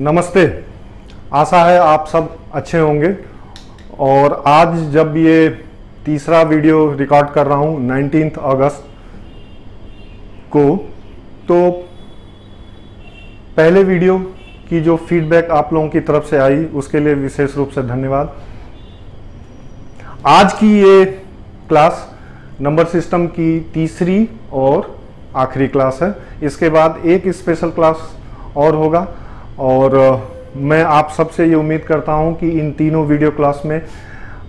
नमस्ते, आशा है आप सब अच्छे होंगे। और आज जब ये तीसरा वीडियो रिकॉर्ड कर रहा हूँ 19 अगस्त को, तो पहले वीडियो की जो फीडबैक आप लोगों की तरफ से आई उसके लिए विशेष रूप से धन्यवाद। आज की ये क्लास नंबर सिस्टम की तीसरी और आखिरी क्लास है। इसके बाद एक स्पेशल क्लास और होगा और मैं आप सबसे ये उम्मीद करता हूं कि इन तीनों वीडियो क्लास में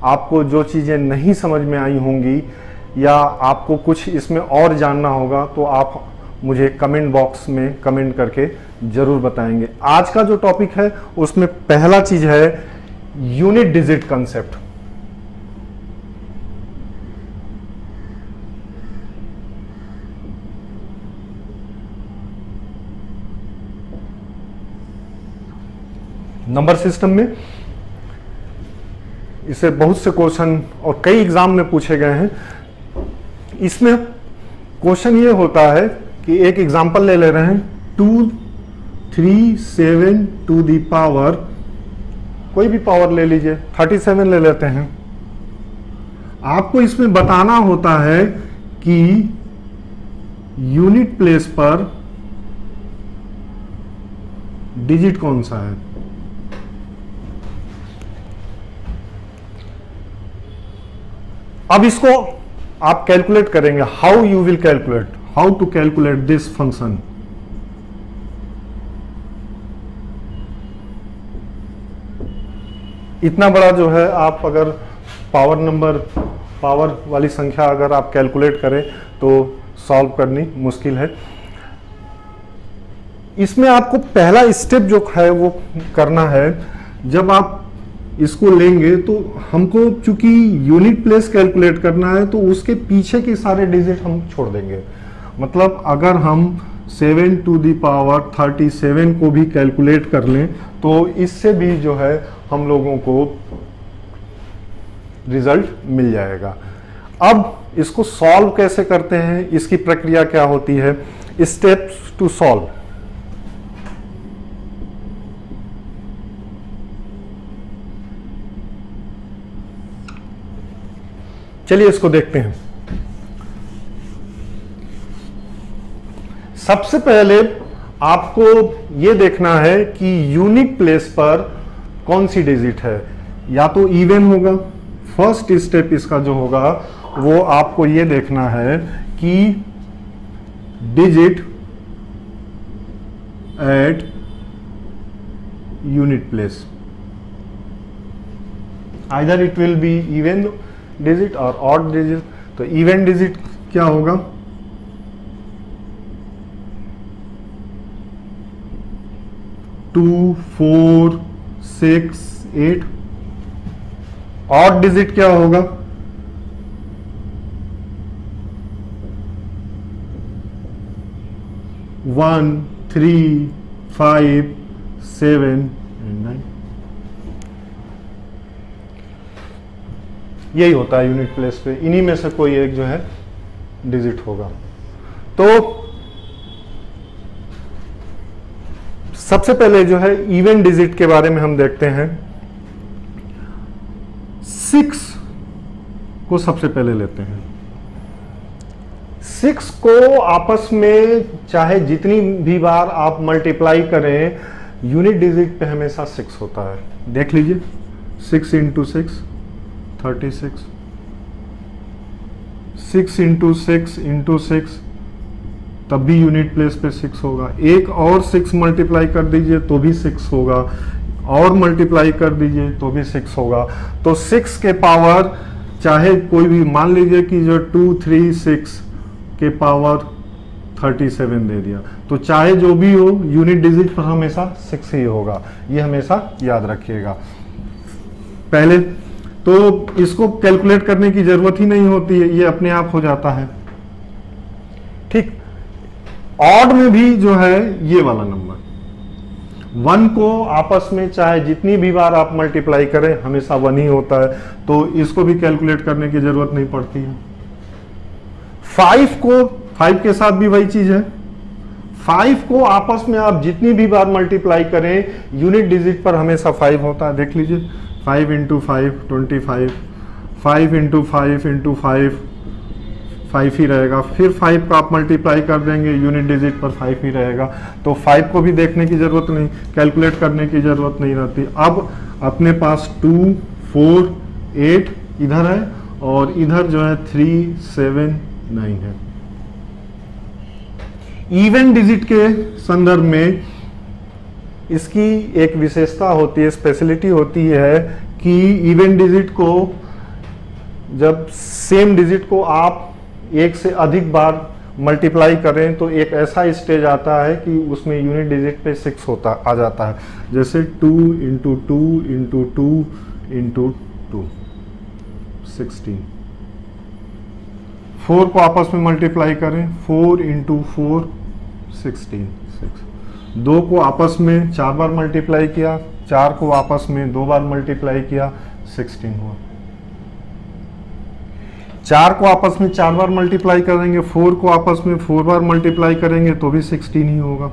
आपको जो चीज़ें नहीं समझ में आई होंगी या आपको कुछ इसमें और जानना होगा तो आप मुझे कमेंट बॉक्स में कमेंट करके ज़रूर बताएंगे। आज का जो टॉपिक है उसमें पहला चीज़ है unit digit concept. Number system में इसे बहुत से क्वेश्चन और कई एग्जाम में पूछे गए हैं। इसमें क्वेश्चन ये होता है कि एक एग्जाम्पल ले ले रहे हैं 2, 3, 7 to the power कोई भी पावर ले लीजिए, 37 ले लेते हैं। आपको इसमें बताना होता है कि यूनिट प्लेस पर डिजिट कौन सा है। अब इसको आप कैलकुलेट करेंगे, how you will calculate, how to calculate this function. इतना बड़ा जो है, आप अगर पावर वाली संख्या अगर आप कैलकुलेट करें तो सॉल्व करनी मुश्किल है। इसमें आपको पहला स्टेप जो है वो करना है। जब आप इसको लेंगे तो हमको चूंकि यूनिट प्लेस कैलकुलेट करना है तो उसके पीछे के सारे डिजिट हम छोड़ देंगे। मतलब अगर हम 7 to the power 37 को भी कैलकुलेट कर लें तो इससे भी जो है हम लोगों को रिजल्ट मिल जाएगा। अब इसको सॉल्व कैसे करते हैं, इसकी प्रक्रिया क्या होती है, स्टेप्स टू सॉल्व। चलिए इसको देखते हैं। सबसे पहले आपको ये देखना है कि यूनिट प्लेस पर कौन सी डिजिट है। या तो इवन होगा, फर्स्ट स्टेप इसका जो होगा वो आपको ये देखना है कि digit at unit place, either it will be even digit और ऑड डिजिट। तो इवेंट डिजिट क्या होगा, टू, 4, 6, 8। ऑड डिजिट क्या होगा, 1, 3, 5, 7 and 9। यही होता है यूनिट प्लेस पे, इन्हीं में से कोई एक जो है डिजिट होगा। तो सबसे पहले जो है इवन डिजिट के बारे में हम देखते हैं। 6 को सबसे पहले लेते हैं। 6 को आपस में चाहे जितनी भी बार आप मल्टीप्लाई करें, यूनिट डिजिट पे हमेशा 6 होता है। देख लीजिए, 6 into 6 36, 6 into 6 into 6, तब भी यूनिट प्लेस पे 6 होगा। एक और 6 मल्टीप्लाई कर दीजिए तो भी 6 होगा, और मल्टीप्लाई कर दीजिए तो भी 6 होगा। तो 6 के पावर चाहे कोई भी मान लीजिए कि जो 2, 3, 6 के पावर 37 दे दिया, तो चाहे जो भी हो यूनिट डिजिट पर हमेशा 6 ही होगा। ये हमेशा याद रखिएगा। पहले तो इसको कैलकुलेट करने की जरूरत ही नहीं होती है, ये अपने आप हो जाता है। ठीक, ऑड में भी जो है ये वाला नंबर 1 को आपस में चाहे जितनी भी बार आप मल्टीप्लाई करें हमेशा 1 ही होता है, तो इसको भी कैलकुलेट करने की जरूरत नहीं पड़ती है। 5 को 5 के साथ भी वही चीज है, 5 को आपस में आप जितनी भी बार मल्टीप्लाई करें यूनिट डिजिट पर हमेशा 5 होता है। देख लीजिए 5 इंटू 5 25, 5 इंटू 5 इंटू 5 5 ही रहेगा, फिर 5 को आप मल्टीप्लाई कर देंगे यूनिट डिजिट पर 5 ही रहेगा। तो 5 को भी देखने की ज़रूरत नहीं, कैलकुलेट करने की ज़रूरत नहीं रहती। अब अपने पास 2, 4, 8 इधर है और इधर जो है 3, 7, 9 है। इवन डिजिट के संदर्भ में इसकी एक विशेषता होती है, स्पेशलिटी होती है कि इवन डिजिट को जब सेम डिजिट को आप एक से अधिक बार मल्टीप्लाई करें तो एक ऐसा स्टेज आता है कि उसमें यूनिट डिजिट पे 6 आ जाता है। जैसे 2 इंटू 2 इंटू 2 इंटू 2 16। 4 को आपस में मल्टीप्लाई करें 4 इंटू 4 16 6। 2 को आपस में 4 बार मल्टीप्लाई किया, 4 को आपस में 2 बार मल्टीप्लाई किया 16 हुआ। 4 को आपस में 4 बार मल्टीप्लाई करेंगे, 4 को आपस में 4 बार मल्टीप्लाई करेंगे तो भी 16 ही होगा।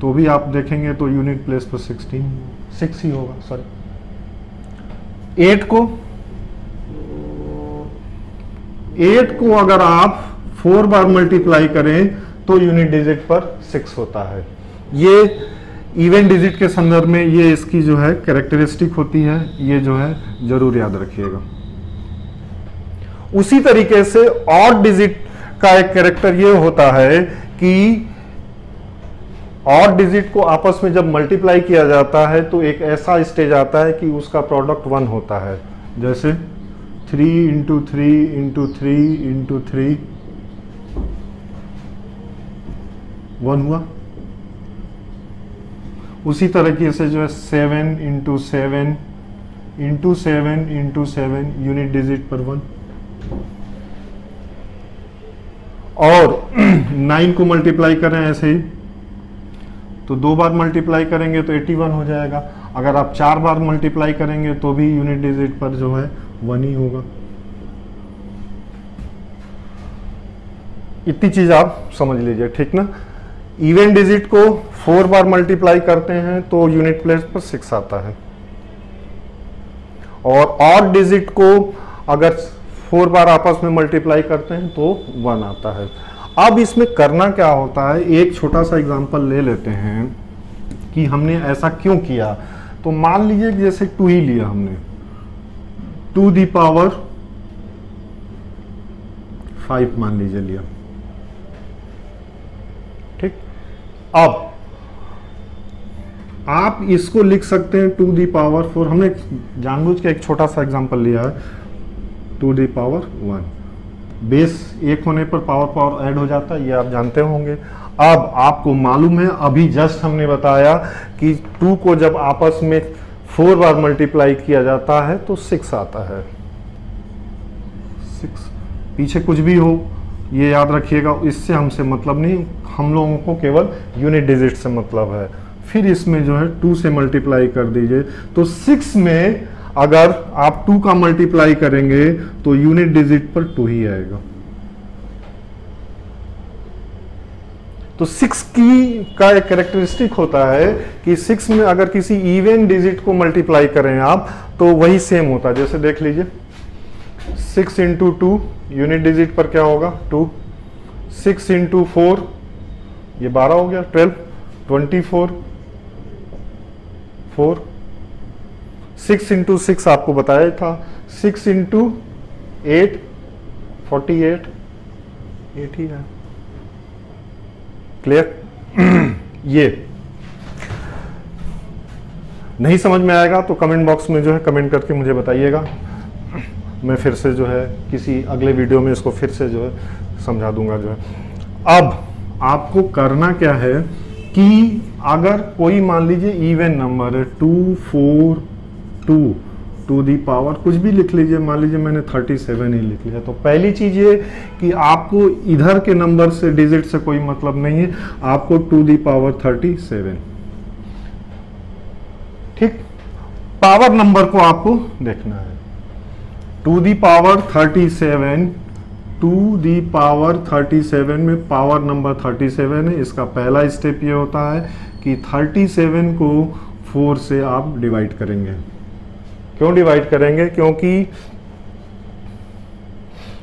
तो भी आप देखेंगे तो यूनिट प्लेस पर 6 ही होगा, सॉरी। 8 को अगर आप 4 बार मल्टीप्लाई करें तो यूनिट डिजिट पर 6 होता है। ये इवन डिजिट के संदर्भ में ये इसकी जो है कैरेक्टरिस्टिक होती है, ये जो है जरूर याद रखिएगा। उसी तरीके से ऑड डिजिट का एक कैरेक्टर ये होता है कि ऑड डिजिट को आपस में जब मल्टीप्लाई किया जाता है तो एक ऐसा स्टेज आता है कि उसका प्रोडक्ट 1 होता है। जैसे 3 इंटू 3 इंटू 3 इंटू 3 1 हुआ। उसी तरीके से जो है 7 into 7 into 7 into 7 unit digit पर 1। और 9 को मल्टीप्लाई करें ऐसे ही तो 2 बार मल्टीप्लाई करेंगे तो 81 हो जाएगा। अगर आप 4 बार मल्टीप्लाई करेंगे तो भी यूनिट डिजिट पर जो है 1 ही होगा। इतनी चीज आप समझ लीजिए, ठीक ना। इवन डिजिट को 4 बार मल्टीप्लाई करते हैं तो यूनिट प्लेस पर 6 आता है, और डिजिट को अगर 4 बार आपस में मल्टीप्लाई करते हैं तो 1 आता है। अब इसमें करना क्या होता है, एक छोटा सा एग्जांपल ले लेते हैं कि हमने ऐसा क्यों किया। तो मान लीजिए जैसे 2 ही लिया हमने, 2 की पावर 5 मान लीजिए लिया, ठीक। अब आप इसको लिख सकते हैं 2 की पावर 4, हमने जानबूझ के एक छोटा सा एग्जांपल लिया है 2 की पावर 1। बेस 1 होने पर पावर ऐड हो जाता है, ये आप जानते होंगे। अब आपको मालूम है, अभी जस्ट हमने बताया कि 2 को जब आपस में 4 बार मल्टीप्लाई किया जाता है तो 6 आता है। 6 पीछे कुछ भी हो ये याद रखिएगा, इससे हमसे मतलब नहीं, हम लोगों को केवल यूनिट डिजिट से मतलब है। फिर इसमें जो है 2 से मल्टीप्लाई कर दीजिए तो 6 में अगर आप 2 का मल्टीप्लाई करेंगे तो यूनिट डिजिट पर 2 ही आएगा। तो 6 का एक कैरेक्टरिस्टिक होता है कि 6 में अगर किसी इवन डिजिट को मल्टीप्लाई करें आप तो वही सेम होता है। जैसे देख लीजिए 6 इंटू 2 यूनिट डिजिट पर क्या होगा 2, 6 इंटू 4 ये 12 हो गया 12, 24 4, 6 इंटू 6 आपको बताया था 6 इंटू 8 48 8 ही है, क्लियर। ये नहीं समझ में आएगा तो कमेंट बॉक्स में जो है कमेंट करके मुझे बताइएगा, मैं फिर से जो है किसी अगले वीडियो में इसको फिर से जो है समझा दूंगा जो है। अब आपको करना क्या है कि अगर कोई मान लीजिए इवन नंबर है 2, 4, 2, 2 की पावर कुछ भी लिख लीजिए, मान लीजिए मैंने 37 ही लिख लिया। तो पहली चीज़ ये कि आपको इधर के नंबर से डिजिट से कोई मतलब नहीं है, आपको 2 की पावर 37, ठीक, पावर नंबर को आपको देखना है। 2 की पावर 37 टू दी पावर 37 में पावर नंबर 37 है। इसका पहला स्टेप ये होता है कि 37 को 4 से आप डिवाइड करेंगे। क्यों डिवाइड करेंगे?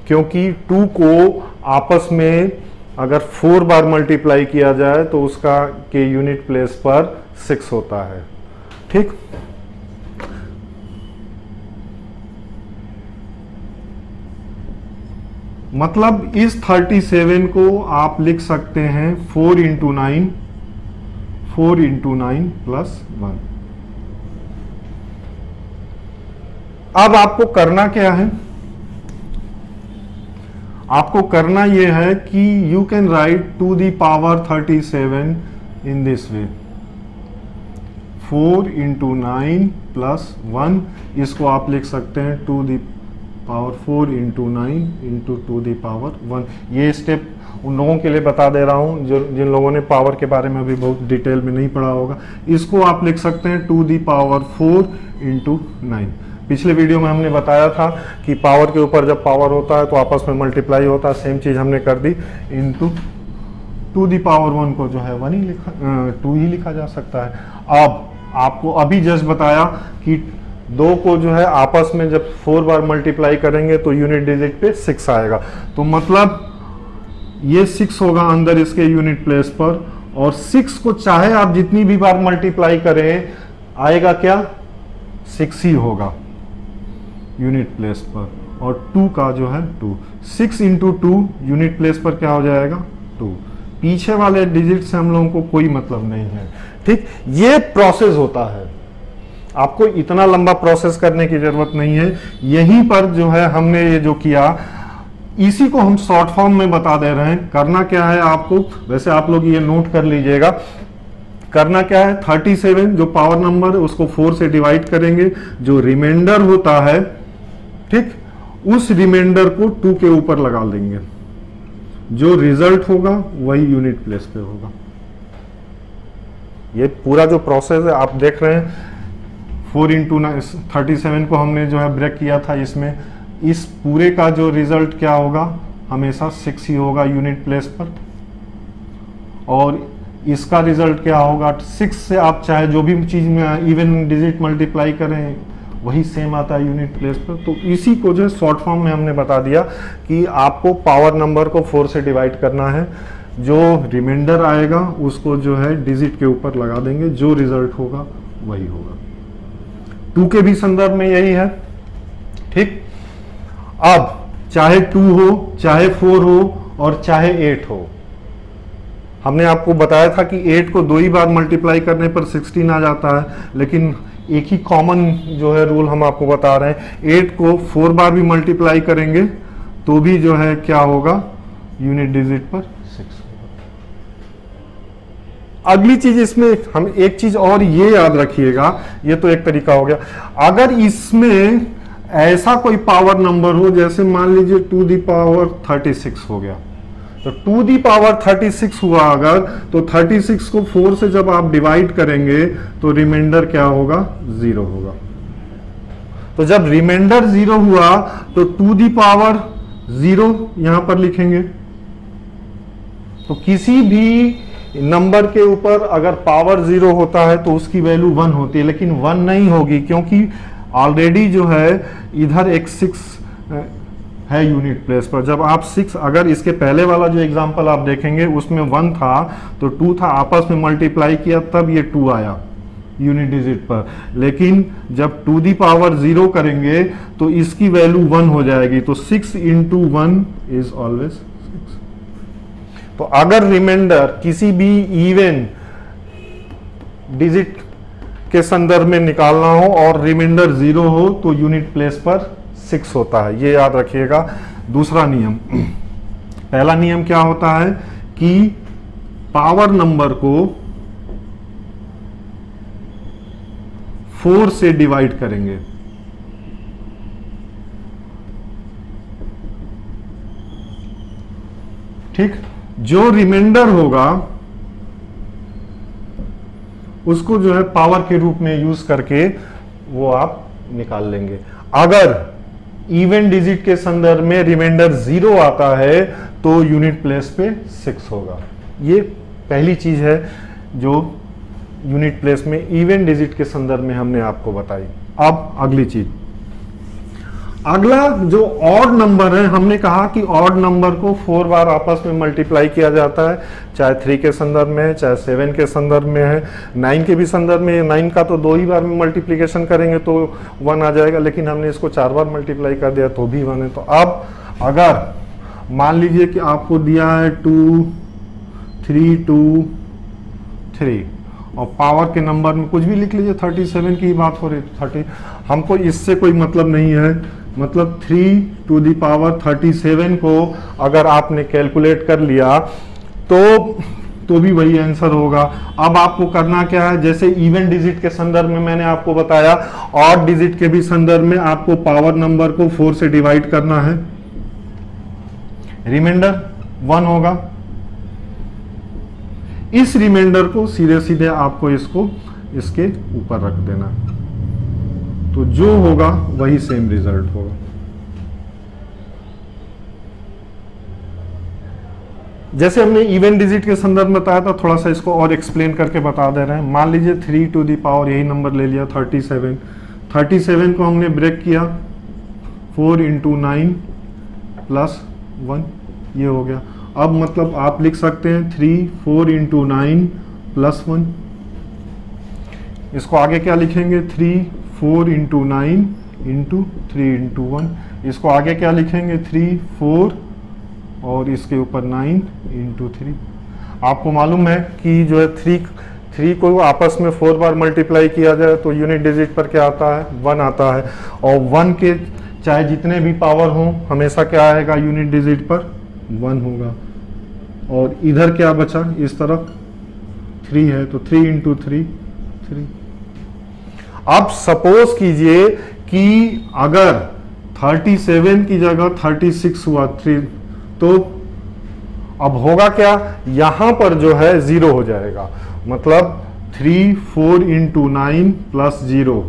क्योंकि 2 को आपस में अगर 4 बार मल्टीप्लाई किया जाए तो उसका के यूनिट प्लेस पर 6 होता है। ठीक, मतलब इस 37 को आप लिख सकते हैं 4 इंटू 9 +1। अब आपको करना क्या है? आपको करना यह है कि you can write 2 the power 37 in this way, 4 into 9 +1। इसको आप लिख सकते हैं 2 the power 4 into 9 into 2 the power 1। ये स्टेप उन लोगों के लिए बता दे रहा हूँ जिन लोगों ने पावर के बारे में अभी बहुत डिटेल में नहीं पढ़ा होगा। इसको आप लिख सकते हैं 2 दी पावर 4 इंटू 9। पिछले वीडियो में हमने बताया था कि पावर के ऊपर जब पावर होता है तो आपस में मल्टीप्लाई होता है, सेम चीज़ हमने कर दी। इंटू 2 दी पावर 1 को जो है 2 ही लिखा जा सकता है। अब आपको अभी जस्ट बताया कि 2 को जो है आपस में जब 4 बार मल्टीप्लाई करेंगे तो यूनिट डिजिट पे 6 आएगा, तो मतलब ये 6 होगा अंदर इसके यूनिट प्लेस पर। और 6 को चाहे आप जितनी भी बार मल्टीप्लाई करें आएगा क्या, 6 ही होगा यूनिट प्लेस पर। और 2 का जो है 2, 6 इंटू 2 यूनिट प्लेस पर क्या हो जाएगा 2। पीछे वाले डिजिट से हम लोगों को कोई मतलब नहीं है। ठीक, ये प्रोसेस होता है, आपको इतना लंबा प्रोसेस करने की जरूरत नहीं है। यहीं पर जो है हमने ये जो किया, इसी को हम शॉर्ट फॉर्म में बता दे रहे हैं। करना क्या है आपको, वैसे आप लोग ये नोट कर लीजिएगा, करना क्या है 37 जो पावर नंबर है उसको 4 से डिवाइड करेंगे, जो रिमाइंडर होता है ठीक उस रिमाइंडर को 2 के ऊपर लगा देंगे, जो रिजल्ट होगा वही यूनिट प्लेस पे होगा। ये पूरा जो प्रोसेस है आप देख रहे हैं। 4 इंटू 37 को हमने जो है ब्रेक किया था, इसमें इस पूरे का जो रिजल्ट क्या होगा हमेशा 6 ही होगा यूनिट प्लेस पर। और इसका रिजल्ट क्या होगा, 6 से आप चाहे जो भी चीज़ में इवन डिजिट मल्टीप्लाई करें वही सेम आता है यूनिट प्लेस पर। तो इसी को जो है शॉर्ट फॉर्म में हमने बता दिया कि आपको पावर नंबर को 4 से डिवाइड करना है, जो रिमाइंडर आएगा उसको जो है डिजिट के ऊपर लगा देंगे, जो रिजल्ट होगा वही होगा। 2 के भी संदर्भ में यही है। ठीक, अब चाहे 2 हो चाहे 4 हो और चाहे 8 हो, हमने आपको बताया था कि 8 को 2 ही बार मल्टीप्लाई करने पर 16 आ जाता है, लेकिन एक ही कॉमन जो है रूल हम आपको बता रहे हैं, 8 को 4 बार भी मल्टीप्लाई करेंगे तो भी जो है क्या होगा यूनिट डिजिट पर 6 होगा। अगली चीज इसमें हम एक चीज और ये याद रखिएगा, ये तो एक तरीका हो गया। अगर इसमें ऐसा कोई पावर नंबर हो, जैसे मान लीजिए 2 दी पावर 36 हो गया, तो 2 दी पावर 36 हुआ अगर, तो 36 को 4 से जब आप डिवाइड करेंगे तो रिमाइंडर क्या होगा 0 होगा। तो जब रिमाइंडर 0 हुआ तो 2 दी पावर 0 यहां पर लिखेंगे। तो किसी भी नंबर के ऊपर अगर पावर 0 होता है तो उसकी वैल्यू 1 होती है, लेकिन 1 नहीं होगी क्योंकि ऑलरेडी जो है इधर एक 6 है यूनिट प्लेस पर। जब आप 6, अगर इसके पहले वाला जो एग्जांपल आप देखेंगे उसमें 1 था तो 2 था, आपस में मल्टीप्लाई किया तब ये 2 आया यूनिट डिजिट पर। लेकिन जब 2 दी पावर 0 करेंगे तो इसकी वैल्यू 1 हो जाएगी, तो 6 इंटू 1 इज ऑलवेज। तो अगर रिमाइंडर किसी भी इवन डिजिट के संदर्भ में निकालना हो और रिमाइंडर 0 हो तो यूनिट प्लेस पर 6 होता है, ये याद रखिएगा। दूसरा नियम, पहला नियम क्या होता है कि पावर नंबर को 4 से डिवाइड करेंगे, ठीक, जो रिमाइंडर होगा उसको जो है पावर के रूप में यूज करके वो आप निकाल लेंगे। अगर इवन डिजिट के संदर्भ में रिमाइंडर 0 आता है तो यूनिट प्लेस पे 6 होगा। ये पहली चीज है जो यूनिट प्लेस में इवन डिजिट के संदर्भ में हमने आपको बताई। अब अगली चीज, अगला जो ऑड नंबर है, हमने कहा कि ऑड नंबर को 4 बार आपस में मल्टीप्लाई किया जाता है, चाहे 3 के संदर्भ में है, चाहे 7 के संदर्भ में है, 9 के भी संदर्भ में। 9 का तो 2 ही बार में मल्टीप्लिकेशन करेंगे तो 1 आ जाएगा, लेकिन हमने इसको 4 बार मल्टीप्लाई कर दिया तो भी 1 है। तो अब अगर मान लीजिए कि आपको दिया है 2, 3, 2, 3 और पावर के नंबर में कुछ भी लिख लीजिए, 37 की ही बात हो रही है, 30 हमको इससे कोई मतलब नहीं है। मतलब 3 to the power 37 को अगर आपने कैलकुलेट कर लिया तो भी वही आंसर होगा। अब आपको करना क्या है, जैसे इवन डिजिट के संदर्भ में मैंने आपको बताया, ऑड डिजिट के भी संदर्भ में आपको पावर नंबर को 4 से डिवाइड करना है, रिमाइंडर 1 होगा। इस रिमाइंडर को सीधे सीधे आपको इसको इसके ऊपर रख देना, तो जो होगा वही सेम रिजल्ट होगा। जैसे हमने इवन डिजिट के संदर्भ में बताया था, थोड़ा सा इसको और एक्सप्लेन करके बता दे रहे हैं। मान लीजिए 3 to the power यही नंबर ले लिया 37, 37 को हमने ब्रेक किया 4 into 9 plus 1, ये हो गया। अब मतलब आप लिख सकते हैं 3 4 into 9 plus 1। इसको आगे क्या लिखेंगे, 3 4 into 9 into 3 into 1। इसको आगे क्या लिखेंगे, 3 4 और इसके ऊपर 9 into 3। आपको मालूम है कि जो है 3 को आपस में 4 बार मल्टीप्लाई किया जाए तो यूनिट डिजिट पर क्या आता है, 1 आता है। और 1 के चाहे जितने भी पावर हों, हमेशा क्या आएगा, यूनिट डिजिट पर 1 होगा। और इधर क्या बचा, इस तरफ 3 है तो 3 into 3 3। अब सपोज कीजिए कि अगर 37 की जगह 36 हुआ 3, तो अब होगा क्या, यहां पर जो है 0 हो जाएगा। मतलब 3 4 into 9 plus 0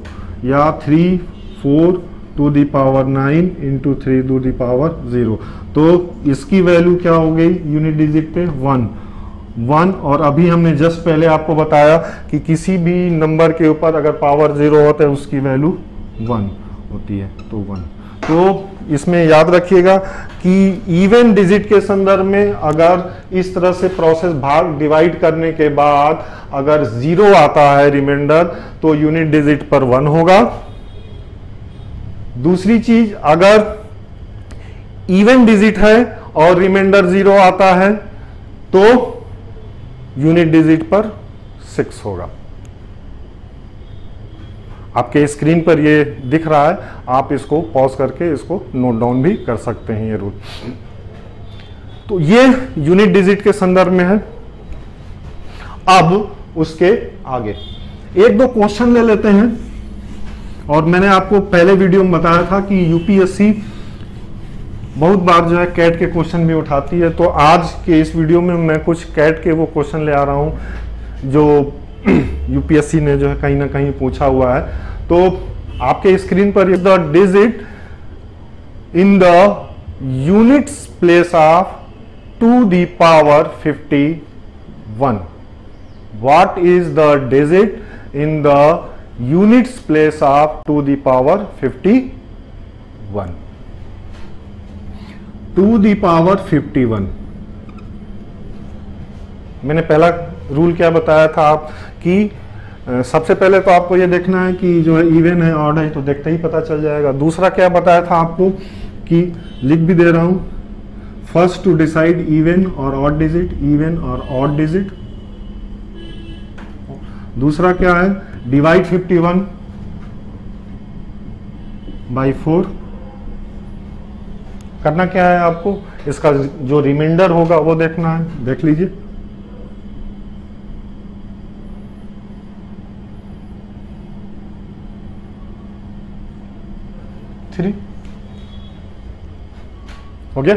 या 3 4 to the power 9 into 3 to the power 0, तो इसकी वैल्यू क्या हो गई यूनिट डिजिट पे 1 1। और अभी हमने जस्ट पहले आपको बताया कि किसी भी नंबर के ऊपर अगर पावर 0 होता है उसकी वैल्यू 1 होती है, तो 1। तो इसमें याद रखिएगा कि इवन डिजिट के संदर्भ में अगर इस तरह से प्रोसेस भाग डिवाइड करने के बाद अगर 0 आता है रिमाइंडर तो यूनिट डिजिट पर 1 होगा। दूसरी चीज, अगर इवन डिजिट है और रिमाइंडर 0 आता है तो यूनिट डिजिट पर 6 होगा। आपके स्क्रीन पर ये दिख रहा है, आप इसको पॉज करके इसको नोट डाउन भी कर सकते हैं ये रूल। तो ये यूनिट डिजिट के संदर्भ में है। अब उसके आगे 1-2 क्वेश्चन ले लेते हैं। और मैंने आपको पहले वीडियो में बताया था कि यूपीएससी बहुत बार जो है कैट के क्वेश्चन भी उठाती है, तो आज के इस वीडियो में मैं कुछ कैट के वो क्वेश्चन ले आ रहा हूं जो यूपीएससी ने जो है कहीं ना कहीं पूछा हुआ है। तो आपके स्क्रीन पर the digit in the units place of 2 to the power 51। What is the digit in the units place of 2 to the power 51। 2 to the power 51, मैंने पहला रूल क्या बताया था आप कि सबसे पहले तो आपको ये देखना है कि जो है इवन है ऑड है, तो देखते ही पता चल जाएगा। दूसरा क्या बताया था आपको कि लिख भी दे रहा हूं, फर्स्ट टू डिसाइड इवन और ऑड डिजिट, इवन और ऑड डिजिट। दूसरा क्या है, डिवाइड 51 by 4। करना क्या है आपको, इसका जो रिमाइंडर होगा वो देखना है। देख लीजिए, थ्री हो गया।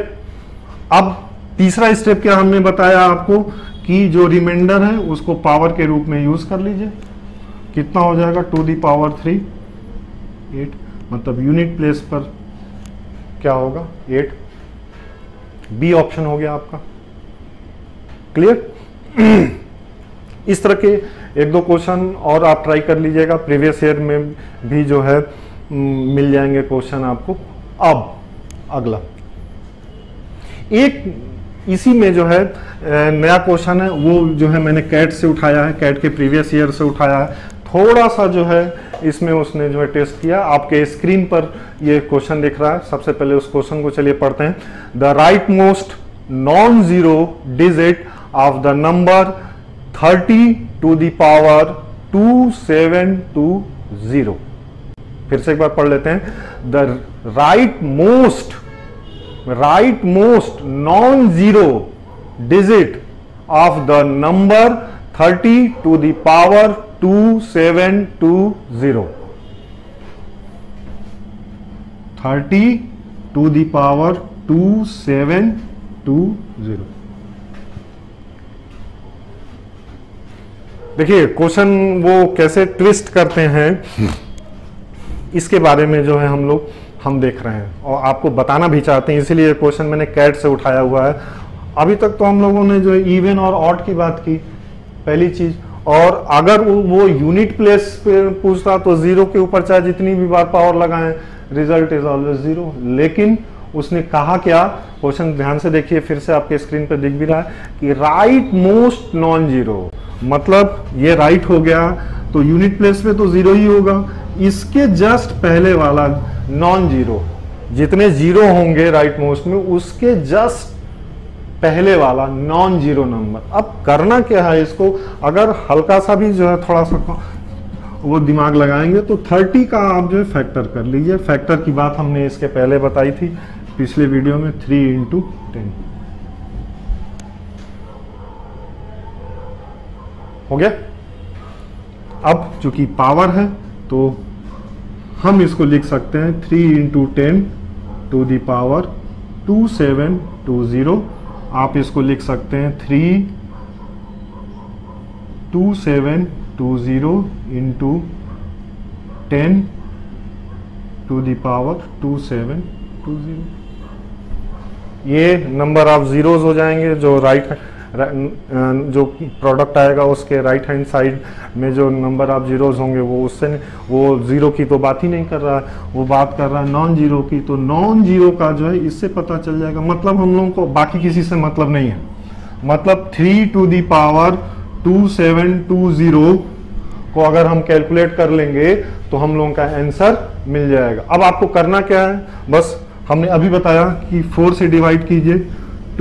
अब तीसरा स्टेप क्या हमने बताया आपको कि जो रिमाइंडर है उसको पावर के रूप में यूज कर लीजिए। कितना हो जाएगा, 2 to the power 3 8। मतलब यूनिट प्लेस पर क्या होगा 8, बी ऑप्शन हो गया आपका क्लियर। इस तरह के एक दो क्वेश्चन और आप ट्राई कर लीजिएगा, प्रीवियस ईयर में भी जो है मिल जाएंगे क्वेश्चन आपको। अब अगला एक इसी में जो है नया क्वेश्चन है, वो जो है मैंने कैट से उठाया है, कैट के प्रीवियस ईयर से उठाया है, थोड़ा सा जो है इसमें उसने जो है टेस्ट किया। आपके स्क्रीन पर ये क्वेश्चन दिख रहा है, सबसे पहले उस क्वेश्चन को चलिए पढ़ते हैं। The right most non zero digit of the number 30 to the power 2720। फिर से एक बार पढ़ लेते हैं। The right most non zero digit of the number 30 to the power 2720 30 to the power 2720। देखिए क्वेश्चन वो कैसे ट्विस्ट करते हैं इसके बारे में जो है हम देख रहे हैं और आपको बताना भी चाहते हैं, इसीलिए क्वेश्चन मैंने कैट से उठाया हुआ है। अभी तक तो हम लोगों ने जो इवन और ऑड की बात की पहली चीज, और अगर वो यूनिट प्लेस पे पूछता तो जीरो के ऊपर चाहे जितनी भी बार पावर लगाएं रिजल्ट इज ऑलवेज जीरो। लेकिन उसने कहा क्या, क्वेश्चन ध्यान से देखिए, फिर से आपके स्क्रीन पर दिख भी रहा है कि राइट मोस्ट नॉन जीरो, मतलब ये राइट हो गया तो यूनिट प्लेस पे तो जीरो ही होगा, इसके जस्ट पहले वाला नॉन जीरो, जितने जीरो होंगे राइट मोस्ट में उसके जस्ट पहले वाला नॉन जीरो नंबर। अब करना क्या है इसको, अगर हल्का सा भी जो है थोड़ा सा वो दिमाग लगाएंगे तो 30 का आप जो है फैक्टर कर लीजिए। फैक्टर की बात हमने इसके पहले बताई थी पिछले वीडियो में, 3 into 10 हो गया। अब चूंकि पावर है तो हम इसको लिख सकते हैं 3 into 10 to the power 2720। आप इसको लिख सकते हैं 3 2720 into 10 to the power 2720। ये नंबर आप जीरोज हो जाएंगे, जो राइट जो प्रोडक्ट आएगा उसके राइट हैंड साइड में जो नंबर आप जीरोज होंगे वो उससे, वो जीरो की तो बात ही नहीं कर रहा है, वो बात कर रहा है नॉन जीरो की। तो नॉन जीरो का जो है इससे पता चल जाएगा, मतलब हम लोगों को बाकी किसी से मतलब नहीं है, मतलब 3 to the power 2720 को अगर हम कैलकुलेट कर लेंगे तो हम लोगों का आंसर मिल जाएगा। अब आपको करना क्या है, बस हमने अभी बताया कि 4 से डिवाइड कीजिए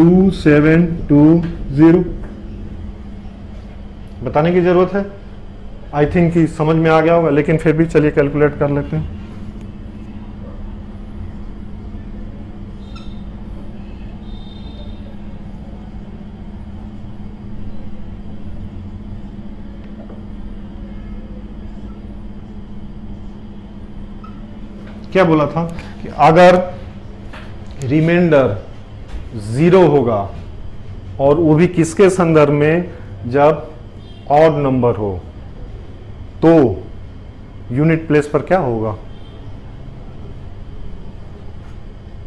2720, बताने की जरूरत है, आई थिंक कि समझ में आ गया होगा, लेकिन फिर भी चलिए कैलकुलेट कर लेते हैं। क्या बोला था कि अगर रिमाइंडर जीरो होगा और वो भी किसके संदर्भ में, जब ऑड नंबर हो तो यूनिट प्लेस पर क्या होगा,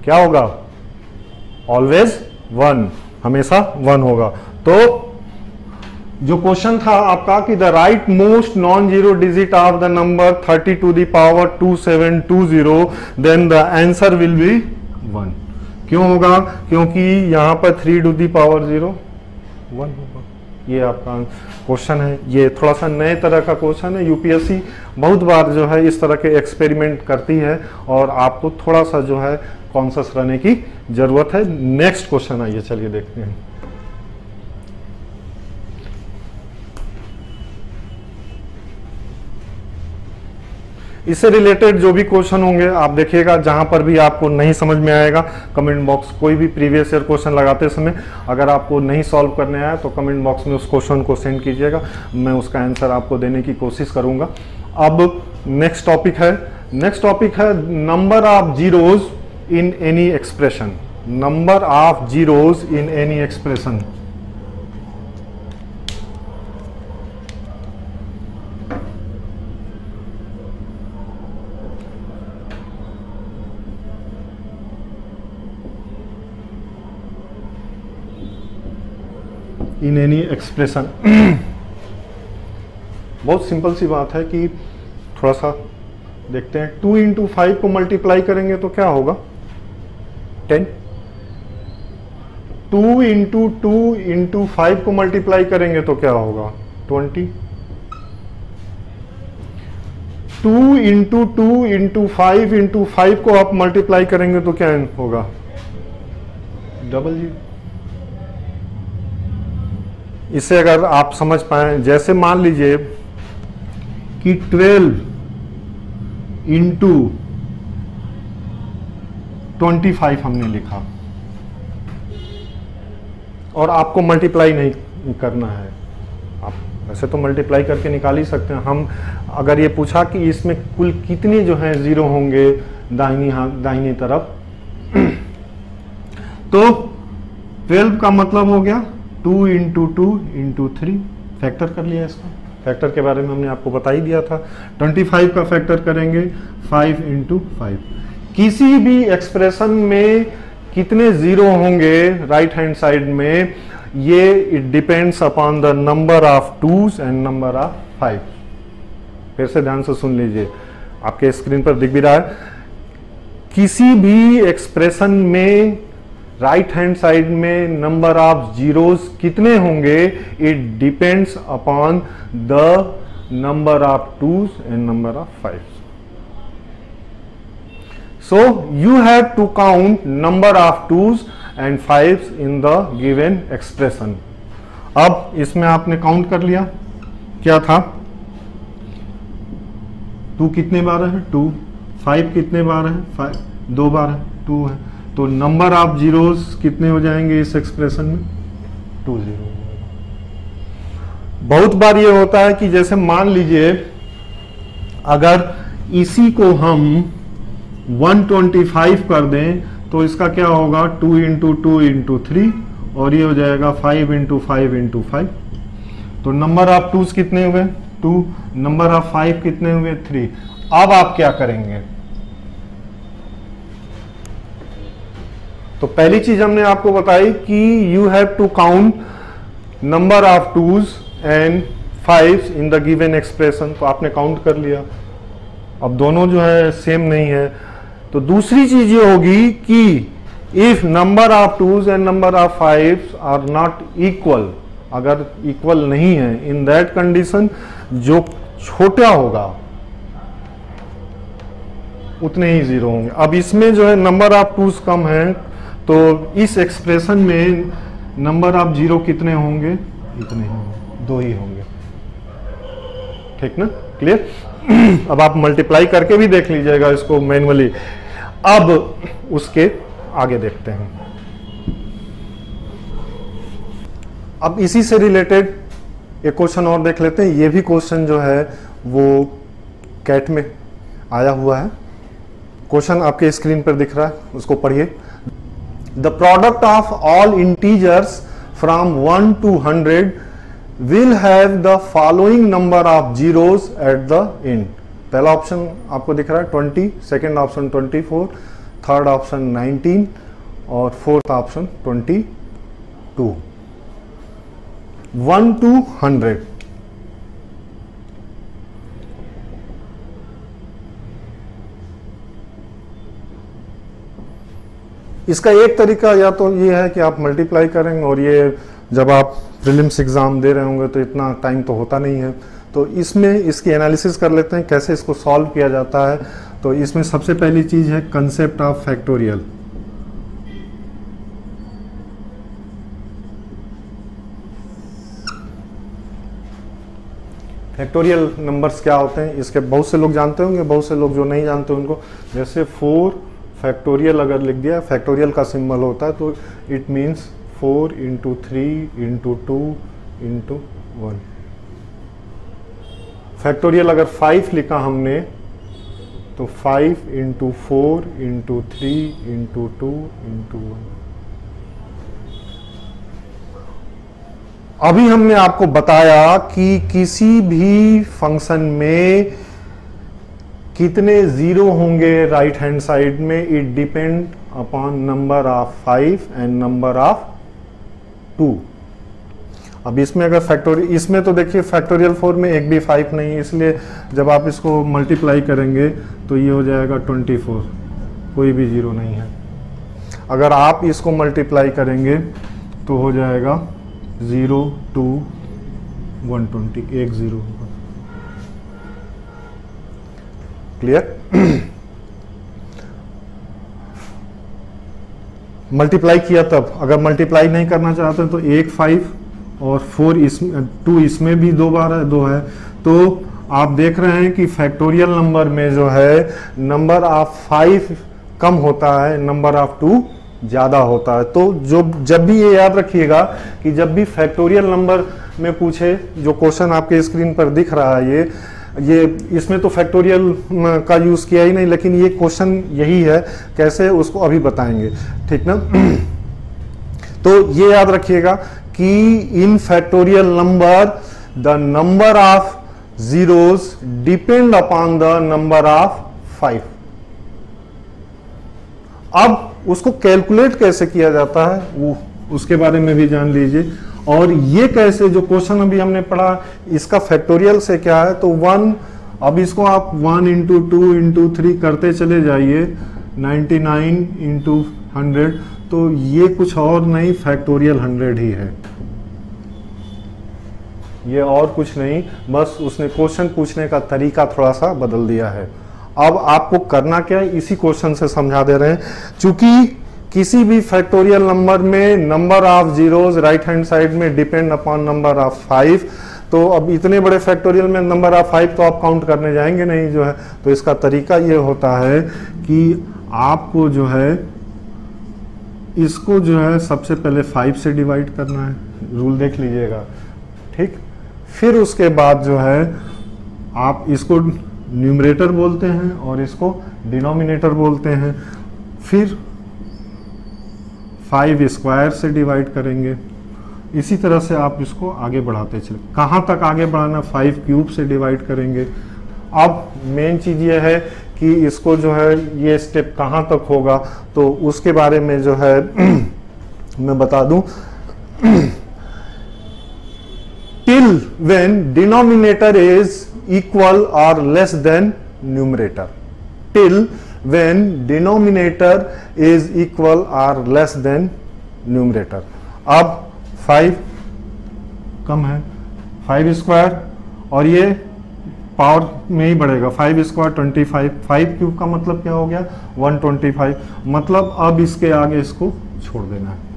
क्या होगा, ऑलवेज 1, हमेशा 1 होगा। तो जो क्वेश्चन था आपका कि the right most non zero digit of the number 30 to the power 2720, then the answer will be 1। क्यों होगा, क्योंकि यहां पर 3 to the power 0 1 होगा। ये आपका क्वेश्चन है, ये थोड़ा सा नए तरह का क्वेश्चन है। यूपीएससी बहुत बार जो है इस तरह के एक्सपेरिमेंट करती है और आपको थोड़ा सा जो है कॉन्शियस रहने की जरूरत है। नेक्स्ट क्वेश्चन आइए चलिए देखते हैं। इससे रिलेटेड जो भी क्वेश्चन होंगे आप देखिएगा, जहां पर भी आपको नहीं समझ में आएगा कमेंट बॉक्स, कोई भी प्रीवियस ईयर क्वेश्चन लगाते समय अगर आपको नहीं सॉल्व करने आया तो कमेंट बॉक्स में उस क्वेश्चन को सेंड कीजिएगा, मैं उसका आंसर आपको देने की कोशिश करूंगा। अब नेक्स्ट टॉपिक है, नेक्स्ट टॉपिक है number of zeros in any expression, number of zeros in any expression. In any expression. बहुत सिंपल सी बात है कि थोड़ा सा देखते हैं, 2 into 5 को मल्टीप्लाई करेंगे तो क्या होगा 10, 2 into 2 into 5 को मल्टीप्लाई करेंगे तो क्या होगा 20, 2 into 2 into 5 into 5 को आप मल्टीप्लाई करेंगे तो क्या होगा 00। इसे अगर आप समझ पाए, जैसे मान लीजिए कि 12 into 25 हमने लिखा और आपको मल्टीप्लाई नहीं करना है, आप वैसे तो मल्टीप्लाई करके निकाल ही सकते हैं। हम अगर ये पूछा कि इसमें कुल कितने जो हैं जीरो होंगे दाहिनी तरफ, तो 12 का मतलब हो गया 2 into 2 into 3, फैक्टर कर लिया इसका, फैक्टर के बारे में हमने आपको बता ही दिया था। 25 का फैक्टर करेंगे 5 into 5। किसी भी एक्सप्रेशन में कितने जीरो होंगे राइट हैंड साइड में, ये it depends upon the number of 2s and number of 5। फिर से ध्यान से सुन लीजिए, आपके स्क्रीन पर दिख भी रहा है, किसी भी एक्सप्रेशन में राइट हैंड साइड में नंबर ऑफ जीरोस कितने होंगे it depends upon the number of 2s and number of 5s। So you have to count number of 2s and 5s in the given expression। अब इसमें आपने count कर लिया, क्या था 2 कितने बार है 2, 5 कितने बार है 5, 2 बार है 2 है, तो नंबर ऑफ जीरोस कितने हो जाएंगे इस एक्सप्रेशन में 20। बहुत बार ये होता है कि जैसे मान लीजिए अगर इसी को हम 125 कर दें तो इसका क्या होगा 2 into 2 into 3 और ये हो जाएगा 5 into 5 into 5, तो नंबर ऑफ 2s कितने हुए 2, नंबर ऑफ 5 कितने हुए 3। अब आप क्या करेंगे, तो पहली चीज हमने आपको बताई कि you have to count number of 2s and 5s in the given expression, तो आपने काउंट कर लिया। अब दोनों जो है सेम नहीं है, तो दूसरी चीज ये होगी कि if number of 2s and number of 5s are not equal, अगर इक्वल नहीं है इन दैट कंडीशन जो छोटा होगा उतने ही जीरो होंगे। अब इसमें जो है नंबर ऑफ 2s कम है तो इस एक्सप्रेशन में नंबर ऑफ जीरो कितने होंगे इतने ही, 2 ही होंगे, ठीक ना, क्लियर। अब आप मल्टीप्लाई करके भी देख लीजिएगा इसको मैन्युअली। अब उसके आगे देखते हैं, अब इसी से रिलेटेड एक क्वेश्चन और देख लेते हैं। ये भी क्वेश्चन जो है वो कैट में आया हुआ है, क्वेश्चन आपके स्क्रीन पर दिख रहा है, उसको पढ़िए। The product of all integers from 1 to 100 will have the following number of zeros at the end। पहला ऑप्शन आपको दिख रहा है 20, सेकेंड ऑप्शन 24, थर्ड ऑप्शन 19 और फोर्थ ऑप्शन 22। 1 to 100, इसका एक तरीका या तो ये है कि आप मल्टीप्लाई करेंगे, और ये जब आप प्रीलिम्स एग्जाम दे रहे होंगे तो इतना टाइम तो होता नहीं है, तो इसमें इसकी एनालिसिस कर लेते हैं कैसे इसको सॉल्व किया जाता है। तो इसमें सबसे पहली चीज है concept of factorial. Factorial numbers क्या होते हैं इसके बहुत से लोग जानते होंगे, बहुत से लोग जो नहीं जानते उनको, जैसे 4 फैक्टोरियल अगर लिख दिया, फैक्टोरियल का सिंबल होता है तो it means 4 into 3 into 2 into 1। Factorial अगर 5 लिखा हमने तो 5 into 4 into 3 into 2 into 1। अभी हमने आपको बताया कि किसी भी फंक्शन में कितने जीरो होंगे राइट हैंड साइड में it depend upon number of 5 and number of 2। अब इसमें अगर फैक्टोरियल, इसमें तो देखिए फैक्टोरियल फोर में एक भी फाइव नहीं है, इसलिए जब आप इसको मल्टीप्लाई करेंगे तो ये हो जाएगा 24, कोई भी जीरो नहीं है। अगर आप इसको मल्टीप्लाई करेंगे तो हो जाएगा 0 2 120, 10। क्लियर? मल्टीप्लाई किया तब, अगर मल्टीप्लाई नहीं करना चाहते हैं तो 1 5 और 4 इसमें, 2 इसमें भी दो है। तो आप देख रहे हैं कि फैक्टोरियल नंबर में जो है नंबर ऑफ 5 कम होता है, नंबर ऑफ 2 ज़्यादा होता है। तो जो जब भी ये याद रखिएगा कि जब भी फैक्टोरियल नंबर में पूछे, जो क्वेश्चन आपके स्क्रीन पर दिख रहा है ये इसमें तो फैक्टोरियल का यूज़ किया ही नहीं, लेकिन ये क्वेश्चन यही है, कैसे उसको अभी बताएंगे, ठीक ना। तो ये याद रखिएगा कि in factorial number the number of zeros depend upon the number of 5। अब उसको कैलकुलेट कैसे किया जाता है वो उसके बारे में भी जान लीजिए। और ये कैसे, जो क्वेश्चन अभी हमने पढ़ा इसका फैक्टोरियल से क्या है, तो 1, अब इसको आप 1 × 2 × 3 करते चले जाइए, 99 × 100, तो ये कुछ और नहीं फैक्टोरियल 100 ही है, ये और कुछ नहीं, बस उसने क्वेश्चन पूछने का तरीका थोड़ा सा बदल दिया है। अब आपको करना क्या है इसी क्वेश्चन से समझा दे रहे हैं। चूंकि किसी भी फैक्टोरियल नंबर में number of zeros right hand side में डिपेंड अपॉन नंबर ऑफ 5, तो अब इतने बड़े फैक्टोरियल में नंबर ऑफ 5 तो आप काउंट करने जाएंगे नहीं जो है। तो इसका तरीका ये होता है कि आपको जो है इसको जो है सबसे पहले 5 से डिवाइड करना है, रूल देख लीजिएगा, ठीक। फिर उसके बाद जो है आप इसको न्यूमरेटर बोलते हैं और इसको डिनोमिनेटर बोलते हैं, फिर 5² से डिवाइड करेंगे। इसी तरह से आप इसको आगे बढ़ाते चले, कहाँ तक आगे बढ़ाना, 5³ से डिवाइड करेंगे। अब मेन चीज़ यह है कि इसको जो है ये स्टेप कहाँ तक होगा, तो उसके बारे में जो है मैं बता दूं, till when denominator is equal or less than numerator, till when denominator is equal or less than numerator। अब 5 कम है, 5² और ये पावर में ही बढ़ेगा, 5² 25, 5³ का मतलब क्या हो गया 125, मतलब अब इसके आगे इसको छोड़ देना है।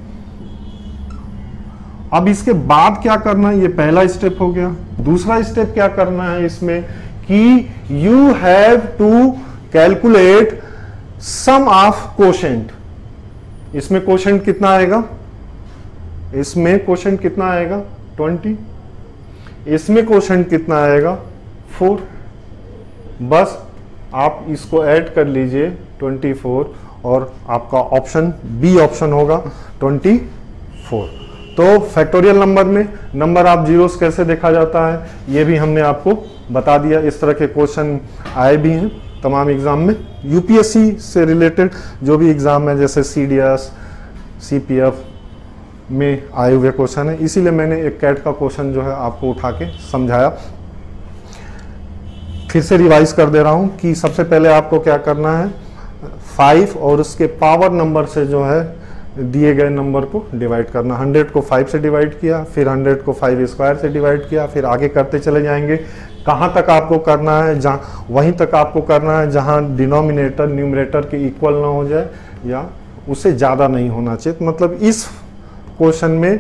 अब इसके बाद क्या करना है, ये पहला स्टेप हो गया। दूसरा स्टेप क्या करना है इसमें, कि you have to calculate sum of quotient. इसमें कोशेंट कितना आएगा, इसमें कोशेंट कितना आएगा 20, इसमें कोशेंट कितना आएगा 4। बस आप इसको ऐड कर लीजिए 24 और आपका ऑप्शन बी ऑप्शन होगा 24। तो फैक्टोरियल नंबर में नंबर ऑफ जीरोस कैसे देखा जाता है ये भी हमने आपको बता दिया। इस तरह के क्वेश्चन आए भी हैं तमाम एग्ज़ाम में, यूपीएससी से रिलेटेड जो भी एग्ज़ाम है, जैसे सीडीएस, सीपीएफ में आए हुए क्वेश्चन है, इसीलिए मैंने एक कैट का क्वेश्चन जो है आपको उठा के समझाया। फिर से रिवाइज कर दे रहा हूँ कि सबसे पहले आपको क्या करना है, 5 और उसके पावर नंबर से जो है दिए गए नंबर को डिवाइड करना। 100 को 5 से डिवाइड किया, फिर 100 को 5² से डिवाइड किया, फिर आगे करते चले जाएंगे। कहाँ तक आपको करना है, जहाँ वहीं तक आपको करना है जहाँ डिनोमिनेटर न्यूमरेटर के इक्वल ना हो जाए या उससे ज़्यादा नहीं होना चाहिए। तो मतलब इस क्वेश्चन में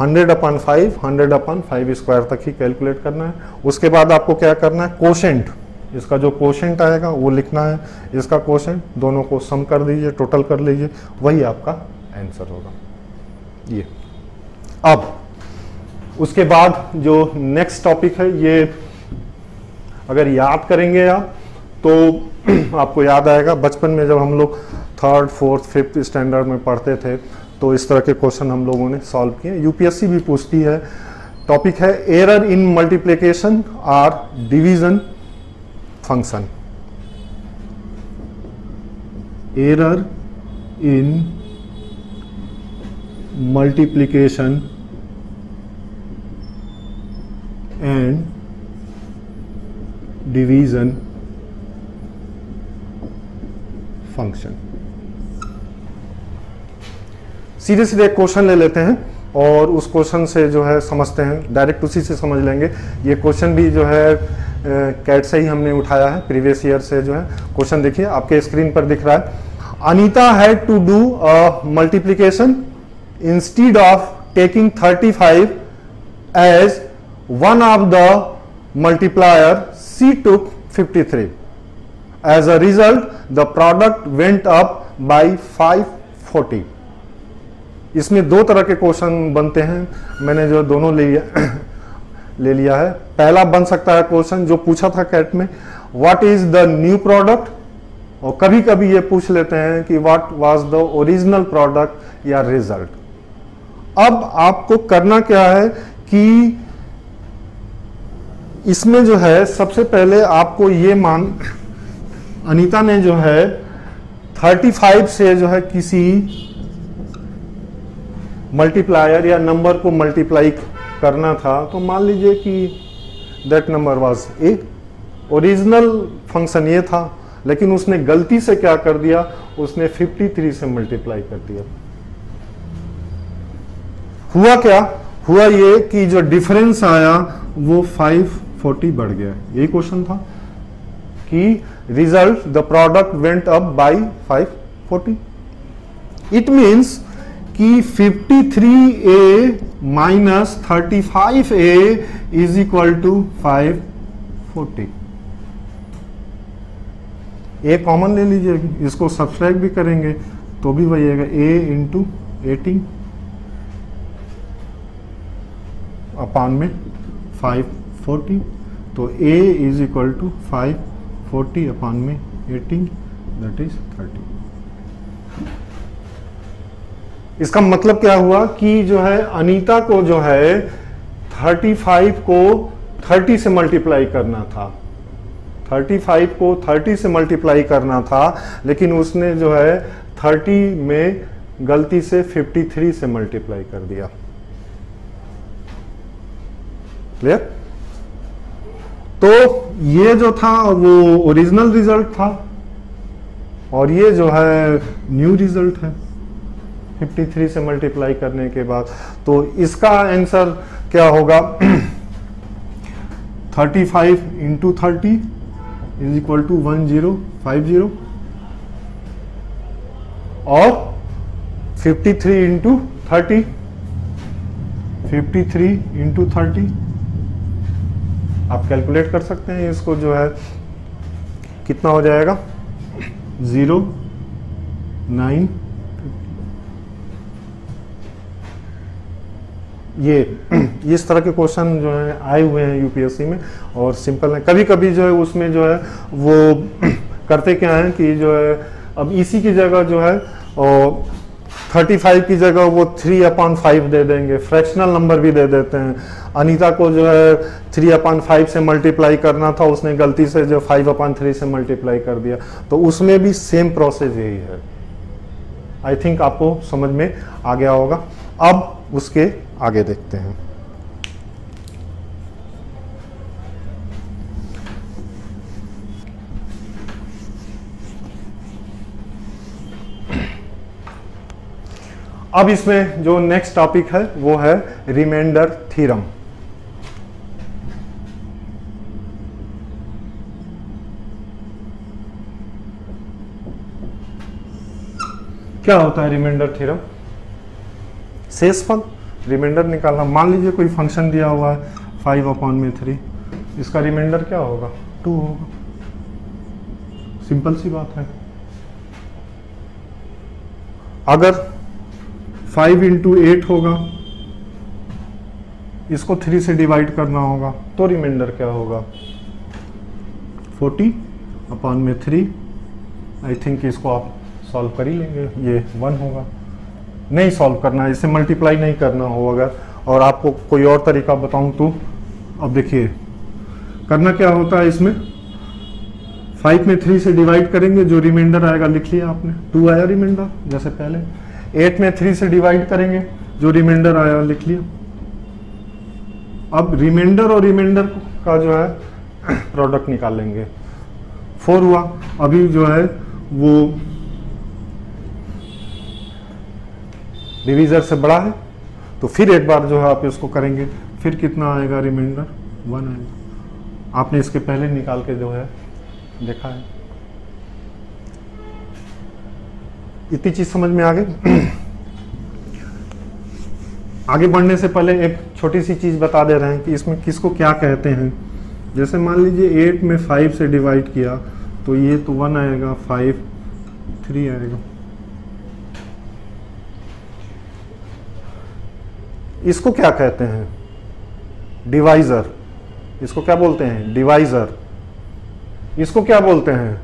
100/5, 100/5² तक ही कैलकुलेट करना है। उसके बाद आपको क्या करना है, कोशेंट, इसका जो कोशेंट आएगा वो लिखना है, इसका कोशेंट, दोनों को सम कर दीजिए, टोटल कर लीजिए, वही आपका आंसर होगा ये। अब उसके बाद जो नेक्स्ट टॉपिक है, ये अगर याद करेंगे आप तो आपको याद आएगा, बचपन में जब हम लोग 3rd 4th 5th स्टैंडर्ड में पढ़ते थे तो इस तरह के क्वेश्चन हम लोगों ने सॉल्व किए। यूपीएससी भी पूछती है। टॉपिक है एरर इन मल्टीप्लिकेशन और division function, error in multiplication and division function। सीधे एक क्वेश्चन ले लेते हैं और उस क्वेश्चन से जो है समझते हैं, डायरेक्ट उसी से समझ लेंगे। ये क्वेश्चन भी जो है कैट से ही हमने उठाया है, प्रीवियस ईयर से जो है। क्वेश्चन देखिए आपके स्क्रीन पर दिख रहा है। Anita had to do a multiplication instead of taking 35 as one of the multiplier, she took 53. As a result, the product went up by 540. इसमें दो तरह के क्वेश्चन बनते हैं, मैंने जो दोनों ले लिया है। पहला बन सकता है क्वेश्चन जो पूछा था कैट में, what is the new product, और कभी कभी ये पूछ लेते हैं कि what was the original product या result। अब आपको करना क्या है कि इसमें जो है सबसे पहले आपको ये मान, अनीता ने जो है 35 से जो है किसी मल्टीप्लायर या नंबर को मल्टीप्लाई करना था, तो मान लीजिए कि that number was A, original function ये था, लेकिन उसने गलती से क्या कर दिया, उसने 53 से मल्टीप्लाई कर दिया। हुआ क्या, हुआ ये कि जो डिफरेंस आया वो 540 बढ़ गया। यही क्वेश्चन था कि result the product went up by 540। It means कि 53a minus 35a is equal to 540। A common ले लीजिए, इसको सब्सट्रैक्ट भी करेंगे तो भी वही आएगा, a इंटू 18 अपान में 540, तो a is equal to 540 upon में 18 दैट इज 30। इसका मतलब क्या हुआ कि जो है अनीता को जो है 35 को 30 से मल्टीप्लाई करना था, 35 को 30 से मल्टीप्लाई करना था, लेकिन उसने जो है 30 में गलती से 53 से मल्टीप्लाई कर दिया। क्लियर? तो ये जो था वो ओरिजिनल रिजल्ट था और ये जो है न्यू रिजल्ट है 53 से मल्टीप्लाई करने के बाद। तो इसका आंसर क्या होगा, 35 इंटू 30 इज इक्वल टू 1050 और 53 इंटू 30, 53 इंटू 30 आप कैलकुलेट कर सकते हैं। इसको जो है कितना हो जाएगा, 09, ये इस तरह के क्वेश्चन जो है आए हुए हैं यूपीएससी में और सिंपल है। कभी कभी जो है उसमें जो है वो करते क्या है कि जो है अब इसी की जगह जो है और 35 की जगह वो 3/5 दे देंगे, फ्रैक्शनल नंबर भी दे देते हैं। अनीता को जो है 3/5 से मल्टीप्लाई करना था, उसने गलती से जो 5/3 से मल्टीप्लाई कर दिया, तो उसमें भी सेम प्रोसेस यही है। आई थिंक आपको समझ में आ गया होगा। अब उसके आगे देखते हैं। अब इसमें जो नेक्स्ट टॉपिक है वो है रिमाइंडर थ्योरम। क्या होता है रिमाइंडर थ्योरम? शेषफल, रिमाइंडर निकालना। मान लीजिए कोई फंक्शन दिया हुआ है 5/3, इसका रिमाइंडर क्या होगा, 2 होगा। सिंपल सी बात है, अगर 5 इंटू 8 होगा, इसको 3 से डिवाइड करना होगा, तो रिमाइंडर क्या होगा, 40/3। आई थिंक इसको आप सॉल्व कर ही लेंगे, ये 1 होगा। नहीं सॉल्व करना, इसे मल्टीप्लाई नहीं करना होगा। और आपको कोई और तरीका बताऊं तो अब देखिए करना क्या होता है। इसमें 5 में 3 से डिवाइड करेंगे, जो रिमाइंडर आएगा लिख लिया आपने, 2 आया रिमाइंडर जैसे पहले। 8 में 3 से डिवाइड करेंगे, जो रिमाइंडर आया लिख लिया। अब रिमाइंडर और रिमाइंडर का जो है प्रोडक्ट निकालेंगे। 4 हुआ, अभी जो है वो डिवीजर से बड़ा है तो फिर एक बार जो है आप इसको करेंगे, फिर कितना आएगा रिमाइंडर 1 आएगा। आपने इसके पहले निकाल के जो है देखा है। इतनी चीज समझ में आ गई। आगे बढ़ने से पहले एक छोटी सी चीज बता दे रहे हैं कि इसमें किसको क्या कहते हैं। जैसे मान लीजिए 8 में 5 से डिवाइड किया तो ये तो 1 आएगा, 5 3 आएगा। इसको क्या कहते हैं? डिवाइजर। इसको क्या बोलते हैं? डिवाइजर। इसको क्या बोलते हैं?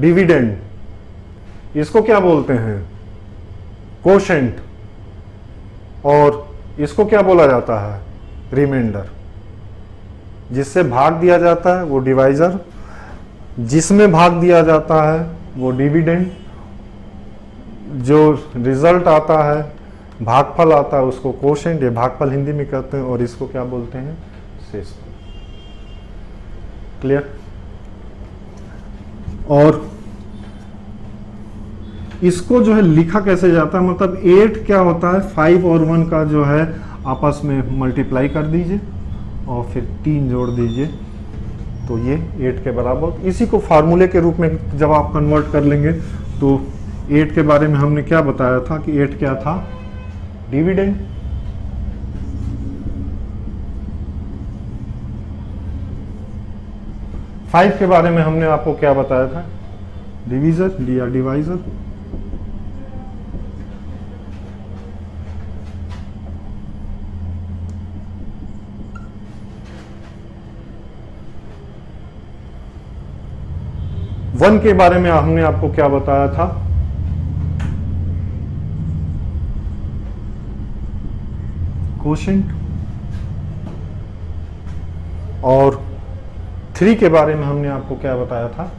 डिविडेंड। इसको क्या बोलते हैं? कोशेंट। और इसको क्या बोला जाता है? रिमाइंडर। जिससे भाग दिया जाता है वो डिवाइजर, जिसमें भाग दिया जाता है वो डिविडेंड, जो रिजल्ट आता है भागफल आता है उसको कोशेंट या भागफल हिंदी में कहते हैं, और इसको क्या बोलते हैं? शेष। क्लियर। और इसको जो है लिखा कैसे जाता है, मतलब 8 क्या होता है, 5 और 1 का जो है आपस में मल्टीप्लाई कर दीजिए और फिर 3 जोड़ दीजिए तो ये 8 के बराबर। इसी को फार्मूले के रूप में जब आप कन्वर्ट कर लेंगे तो 8 के बारे में हमने क्या बताया था कि 8 क्या था? डिविडेंड। फाइव के बारे में हमने आपको क्या बताया था? डिवीजर या डिवाइजर। वन के बारे में हमने आपको क्या बताया था? कोशेंट। और 3 के बारे में हमने आपको क्या बताया था?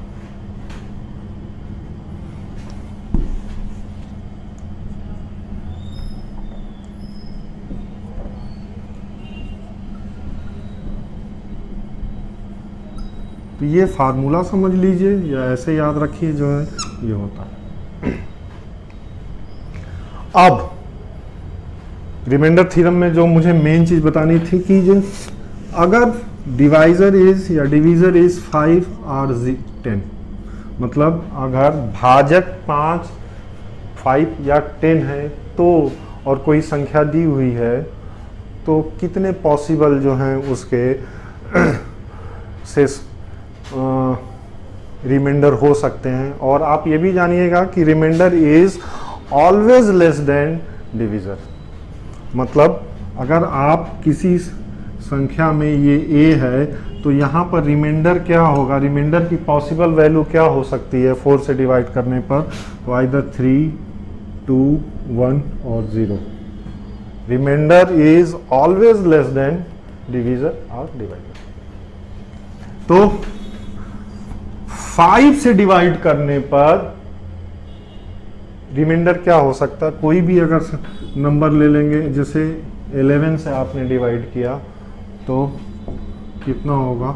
तो ये फार्मूला समझ लीजिए या ऐसे याद रखिए जो है ये होता है। अब रिमाइंडर थ्योरम में जो मुझे मेन चीज बतानी थी कि अगर डिवाइजर इज या डिवीजर इज 5 और 10, मतलब अगर भाजक 5, 5 या 10 है तो और कोई संख्या दी हुई है तो कितने पॉसिबल जो हैं उसके शेष रिमाइंडर हो सकते हैं। और आप ये भी जानिएगा कि remainder is always less than divisor, मतलब अगर आप किसी संख्या में ये a है तो यहाँ पर रिमाइंडर क्या होगा, रिमाइंडर की पॉसिबल वैल्यू क्या हो सकती है 4 से डिवाइड करने पर? तो आइदर 3, 2, 1 और 0। Remainder is always less than divisor और डिवाइजर। तो 5 से डिवाइड करने पर रिमाइंडर क्या हो सकता है? कोई भी अगर नंबर ले लेंगे, जैसे 11 से आपने डिवाइड किया तो कितना होगा?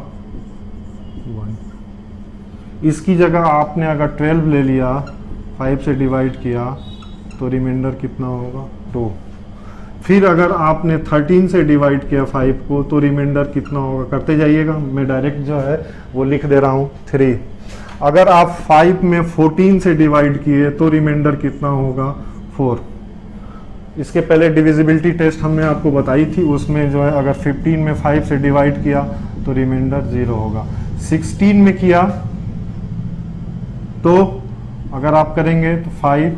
1। इसकी जगह आपने अगर 12 ले लिया, 5 से डिवाइड किया तो रिमाइंडर कितना होगा? 2। फिर अगर आपने 13 से डिवाइड किया 5 को तो रिमाइंडर कितना होगा? करते जाइएगा, मैं डायरेक्ट जो है वो लिख दे रहा हूँ 3। अगर आप 5 में 14 से डिवाइड किए तो रिमाइंडर कितना होगा? 4। इसके पहले डिविजिबिलिटी टेस्ट हमने आपको बताई थी, उसमें जो है अगर 15 में 5 से डिवाइड किया तो रिमाइंडर 0 होगा। 16 में किया तो अगर आप करेंगे तो 5,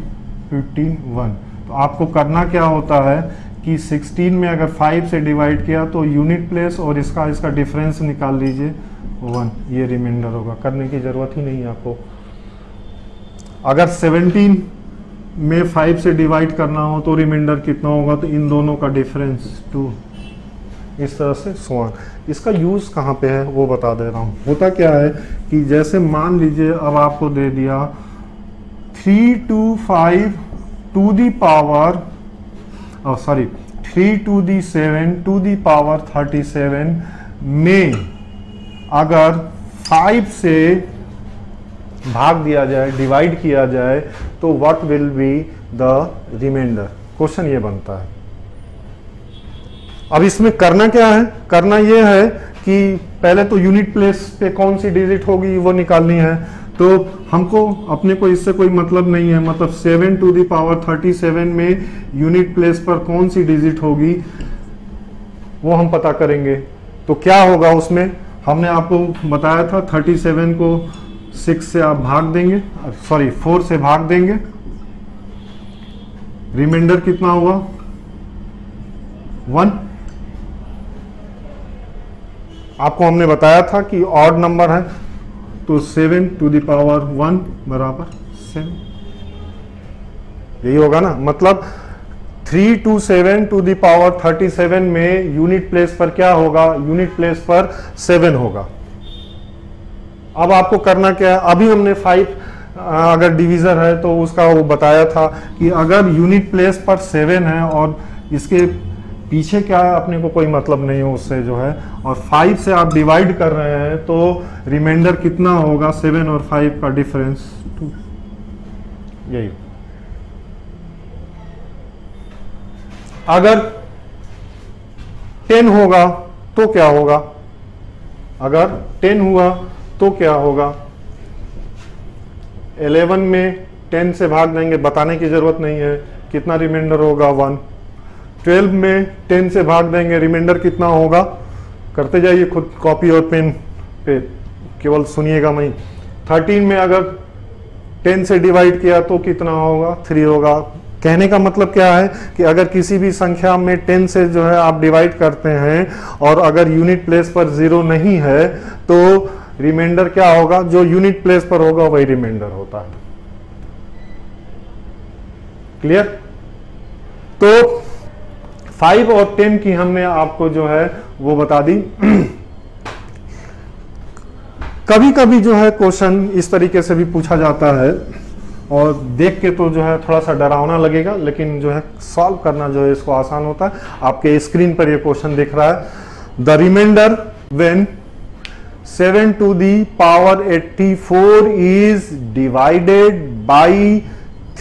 15, 1। तो आपको करना क्या होता है कि 16 में अगर 5 से डिवाइड किया तो यूनिट प्लेस और इसका डिफरेंस निकाल लीजिए 1, ये रिमाइंडर होगा। करने की ज़रूरत ही नहीं है आपको। अगर 17 में 5 से डिवाइड करना हो तो रिमाइंडर कितना होगा? तो इन दोनों का डिफरेंस 2। इस तरह से सवाल। इसका यूज़ कहाँ पे है वो बता दे रहा हूँ। होता क्या है कि जैसे मान लीजिए अब आपको दे दिया 325 टू दी पावर 3^7 में अगर 5 से भाग दिया जाए, डिवाइड किया जाए, तो what will be the reminder, question ये बनता है। अब इसमें करना क्या है, करना ये है कि पहले तो यूनिट प्लेस पे कौन सी डिजिट होगी वो निकालनी है, तो हमको अपने को इससे कोई मतलब नहीं है, मतलब 7^37 में यूनिट प्लेस पर कौन सी डिजिट होगी वो हम पता करेंगे। तो क्या होगा उसमें, हमने आपको बताया था 37 को 6 से आप भाग देंगे, सॉरी 4 से भाग देंगे, रिमाइंडर कितना हुआ 1। आपको हमने बताया था कि ऑड नंबर है तो 7^1 बराबर 7, यही होगा ना। मतलब 3^7 में यूनिट प्लेस पर क्या होगा, यूनिट प्लेस पर 7 होगा। अब आपको करना क्या है, अभी हमने 5 अगर डिवीजर है तो उसका वो बताया था कि अगर यूनिट प्लेस पर 7 है और इसके पीछे क्या है अपने को कोई मतलब नहीं है उससे जो है, और 5 से आप डिवाइड कर रहे हैं तो रिमाइंडर कितना होगा, 7 और 5 का डिफरेंस 2, यही। अगर 10 होगा तो क्या होगा, अगर 10 हुआ तो क्या होगा, 11 में 10 से भाग देंगे, बताने की जरूरत नहीं है, कितना रिमाइंडर होगा 1। 12 में 10 से भाग देंगे, रिमाइंडर कितना होगा, करते जाइए खुद कॉपी और पेन पे, केवल सुनिएगा वहीं। 13 में अगर 10 से डिवाइड किया तो कितना होगा, 3 होगा। कहने का मतलब क्या है कि अगर किसी भी संख्या में 10 से जो है आप डिवाइड करते हैं और अगर यूनिट प्लेस पर 0 नहीं है तो रिमाइंडर क्या होगा, जो यूनिट प्लेस पर होगा वही रिमाइंडर होता है। क्लियर। तो 5 और 10 की हमने आपको जो है वो बता दी। कभी कभी जो है क्वेश्चन इस तरीके से भी पूछा जाता है और देख के तो जो है थोड़ा सा डरावना लगेगा, लेकिन जो है सॉल्व करना जो है इसको आसान होता है। आपके स्क्रीन पर ये क्वेश्चन दिख रहा है, the reminder when 7^84 is divided by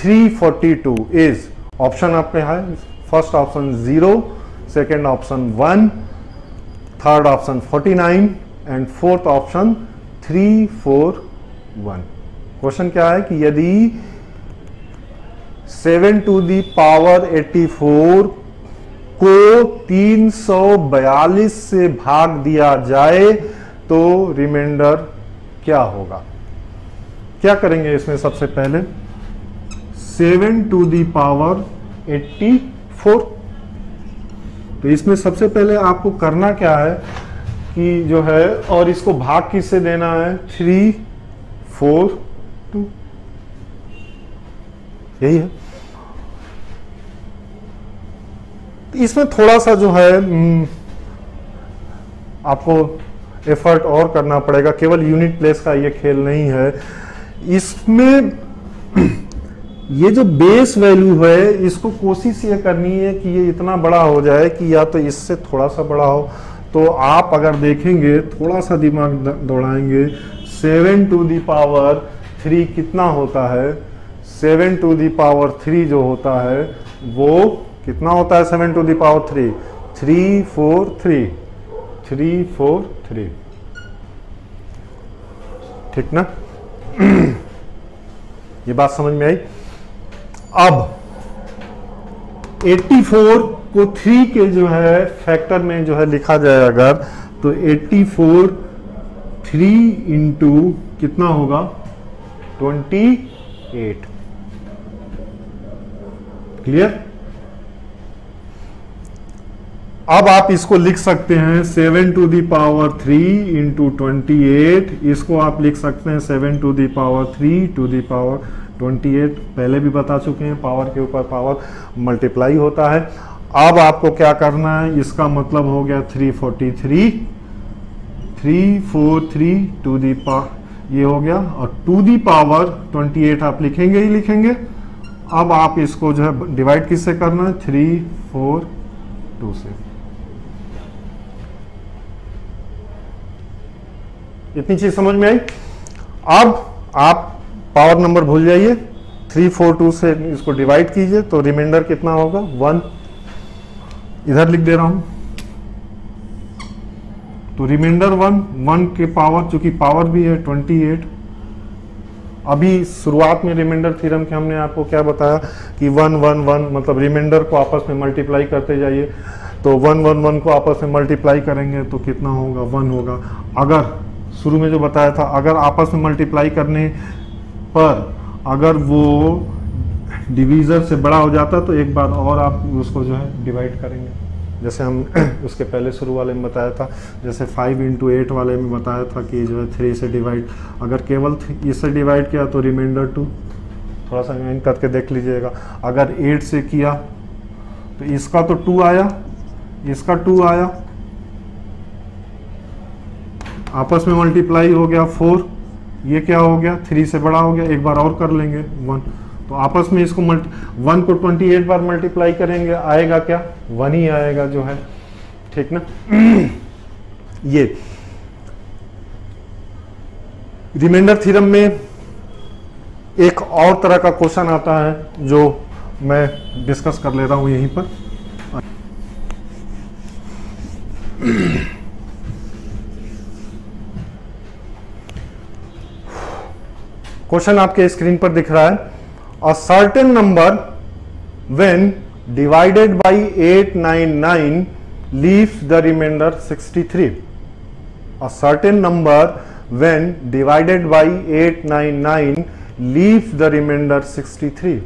342 is, option आपके है first option 0, second option 1, third option 49 and fourth option 341। Question क्या है कि यदि 7^84 को 342 से भाग दिया जाए तो रिमाइंडर क्या होगा। क्या करेंगे इसमें, सबसे पहले 7^84, तो इसमें सबसे पहले आपको करना क्या है कि जो है, और इसको भाग किससे देना है, 3, 4, 2, यही है। इसमें थोड़ा सा जो है आपको एफर्ट और करना पड़ेगा, केवल यूनिट प्लेस का ये खेल नहीं है। इसमें ये जो बेस वैल्यू है इसको कोशिश ये करनी है कि ये इतना बड़ा हो जाए कि या तो इससे थोड़ा सा बड़ा हो। तो आप अगर देखेंगे थोड़ा सा दिमाग दौड़ाएंगे, 7^3 कितना होता है, 7^3 जो होता है वो कितना होता है, 7^3 343, ठीक ना। ये बात समझ में आई। अब 84 को 3 के जो है फैक्टर में जो है लिखा जाए अगर, तो 84 3 into कितना होगा, 28। क्लियर। अब आप इसको लिख सकते हैं 7^3 into 28, इसको आप लिख सकते हैं 7^3 to the power 28। पहले भी बता चुके हैं पावर के ऊपर पावर मल्टीप्लाई होता है। अब आपको क्या करना है, इसका मतलब हो गया 343 ये हो गया, और टू दी पावर 28 आप लिखेंगे ही लिखेंगे। अब आप इसको जो है डिवाइड किससे करना है, 3, 4, टू से। इतनी चीज समझ में आई। अब आप पावर नंबर भूल जाइए, 342 से इसको डिवाइड कीजिए तो रिमाइंडर कितना होगा 1, इधर लिख दे रहा हूं तो रिमाइंडर 1 के पावर, चूंकि पावर भी है 28। अभी शुरुआत में रिमाइंडर थ्योरम के हमने आपको क्या बताया कि 1 1 1 मतलब रिमाइंडर को आपस में मल्टीप्लाई करते जाइए, तो 1 1 1 को आपस में मल्टीप्लाई करेंगे तो कितना होगा 1 होगा। अगर शुरू में जो बताया था अगर आपस में मल्टीप्लाई करने पर अगर वो डिवीज़र से बड़ा हो जाता तो एक बार और आप उसको जो है डिवाइड करेंगे, जैसे हम उसके पहले शुरू वाले में बताया था, जैसे 5 × 8 वाले में बताया था कि जो है 3 से डिवाइड, अगर केवल इससे डिवाइड किया तो रिमाइंडर 2, थोड़ा सा रिमाइंड करके देख लीजिएगा। अगर 8 से किया तो इसका तो 2 आया, इसका 2 आया, आपस में मल्टीप्लाई हो गया 4, ये क्या हो गया 3 से बड़ा हो गया, एक बार और कर लेंगे 1, तो आपस में इसको 1 को 28 बार मल्टीप्लाई करेंगे आएगा क्या 1 ही आएगा जो है, ठीक ना। ये रिमाइंडर थ्योरम में एक और तरह का क्वेश्चन आता है जो मैं डिस्कस कर ले रहा हूं यहीं पर। क्वेश्चन आपके स्क्रीन पर दिख रहा है, a certain number when divided by 899 leaves the remainder 63। A certain number when divided by 899 leaves the remainder 63,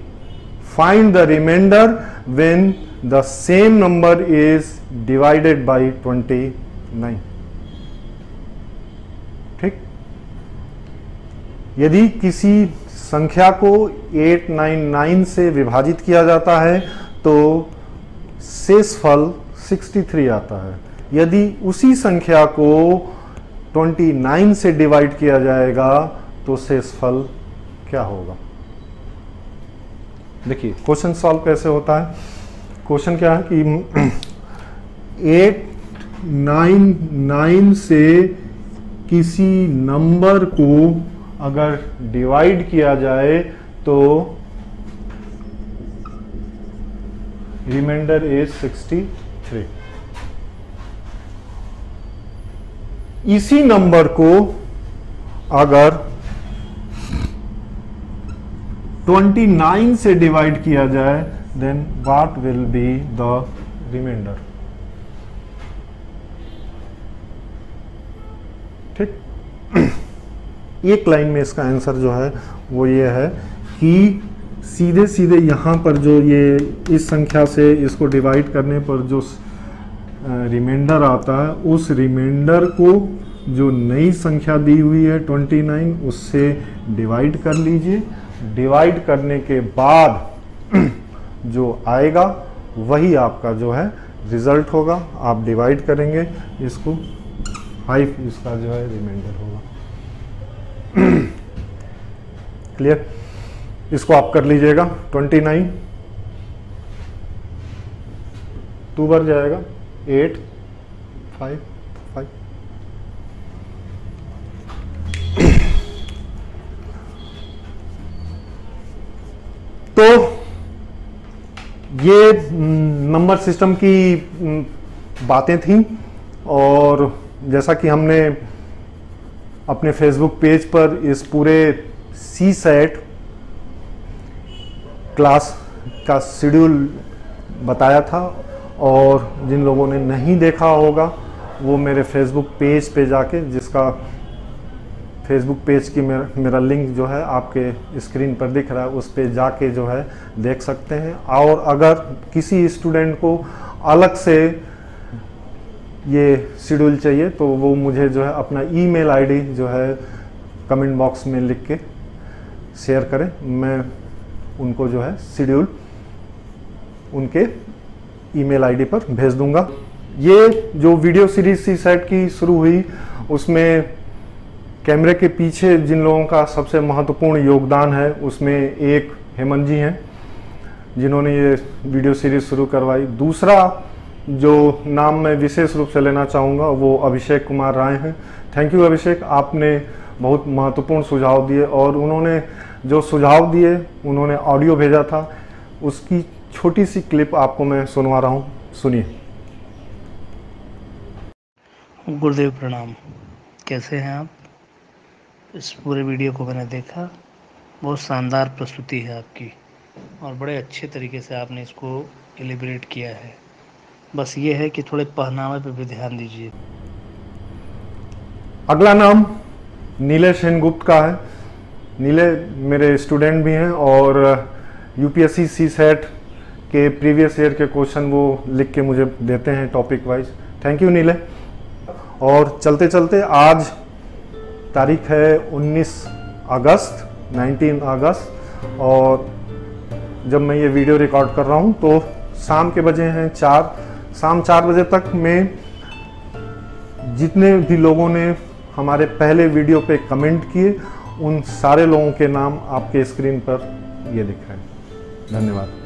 find the reminder when the same number is divided by 29। ठीक, यदि किसी संख्या को 899 से विभाजित किया जाता है तो शेषफल 63 आता है, यदि उसी संख्या को 29 से डिवाइड किया जाएगा तो शेषफल क्या होगा। देखिए क्वेश्चन सॉल्व कैसे होता है। क्वेश्चन क्या है कि 899 से किसी नंबर को अगर डिवाइड किया जाए तो रिमाइंडर इज 63। इसी नंबर को अगर 29 से डिवाइड किया जाए then what will be the reminder. ठीक, एक लाइन में इसका आंसर जो है वो ये है कि सीधे सीधे यहाँ पर जो ये इस संख्या से इसको डिवाइड करने पर जो रिमाइंडर आता है उस रिमाइंडर को जो नई संख्या दी हुई है 29 उससे डिवाइड कर लीजिए। डिवाइड करने के बाद जो आएगा वही आपका जो है रिजल्ट होगा। आप डिवाइड करेंगे इसको 5, इसका जो है रिमाइंडर होगा। क्लियर, इसको आप कर लीजिएगा। 29 2 बार जाएगा, 8 5 5। तो ये नंबर सिस्टम की बातें थी, और जैसा कि हमने अपने फेसबुक पेज पर इस पूरे C-SAT क्लास का शेड्यूल बताया था, और जिन लोगों ने नहीं देखा होगा वो मेरे फेसबुक पेज पे जाके, जिसका फेसबुक पेज की मेरा लिंक जो है आपके स्क्रीन पर दिख रहा है, उस पे जाके जो है देख सकते हैं। और अगर किसी स्टूडेंट को अलग से ये शेड्यूल चाहिए तो वो मुझे जो है अपना ईमेल आईडी जो है कमेंट बॉक्स में लिख के शेयर करें, मैं उनको जो है शेड्यूल उनके ईमेल आईडी पर भेज दूंगा। ये जो वीडियो सीरीज C-SAT की शुरू हुई उसमें कैमरे के पीछे जिन लोगों का सबसे महत्वपूर्ण योगदान है उसमें एक हेमंत जी हैं जिन्होंने ये वीडियो सीरीज शुरू करवाई। दूसरा जो नाम मैं विशेष रूप से लेना चाहूँगा वो अभिषेक कुमार राय हैं। थैंक यू अभिषेक, आपने बहुत महत्वपूर्ण सुझाव दिए और उन्होंने जो सुझाव दिए उन्होंने ऑडियो भेजा था, उसकी छोटी सी क्लिप आपको मैं सुनवा रहा हूँ, सुनिए। गुरुदेव प्रणाम, कैसे हैं आप? इस पूरे वीडियो को मैंने देखा, बहुत शानदार प्रस्तुति है आपकी और बड़े अच्छे तरीके से आपने इसको एलिब्रेट किया है। बस ये है कि थोड़े पहनावे पे भी ध्यान दीजिए। अगला नाम नीलेश सेनगुप्त का है। नीले मेरे स्टूडेंट भी हैं और यूपीएससी सी-सैट के प्रीवियस ईयर के क्वेश्चन वो लिख के मुझे देते हैं टॉपिक वाइज। थैंक यू नीले। और चलते चलते आज तारीख है 19 अगस्त और जब मैं ये वीडियो रिकॉर्ड कर रहा हूँ तो शाम के बजे हैं 4। शाम 4 बजे तक मैं जितने भी लोगों ने हमारे पहले वीडियो पे कमेंट किए उन सारे लोगों के नाम आपके स्क्रीन पर ये दिख रहे हैं। धन्यवाद।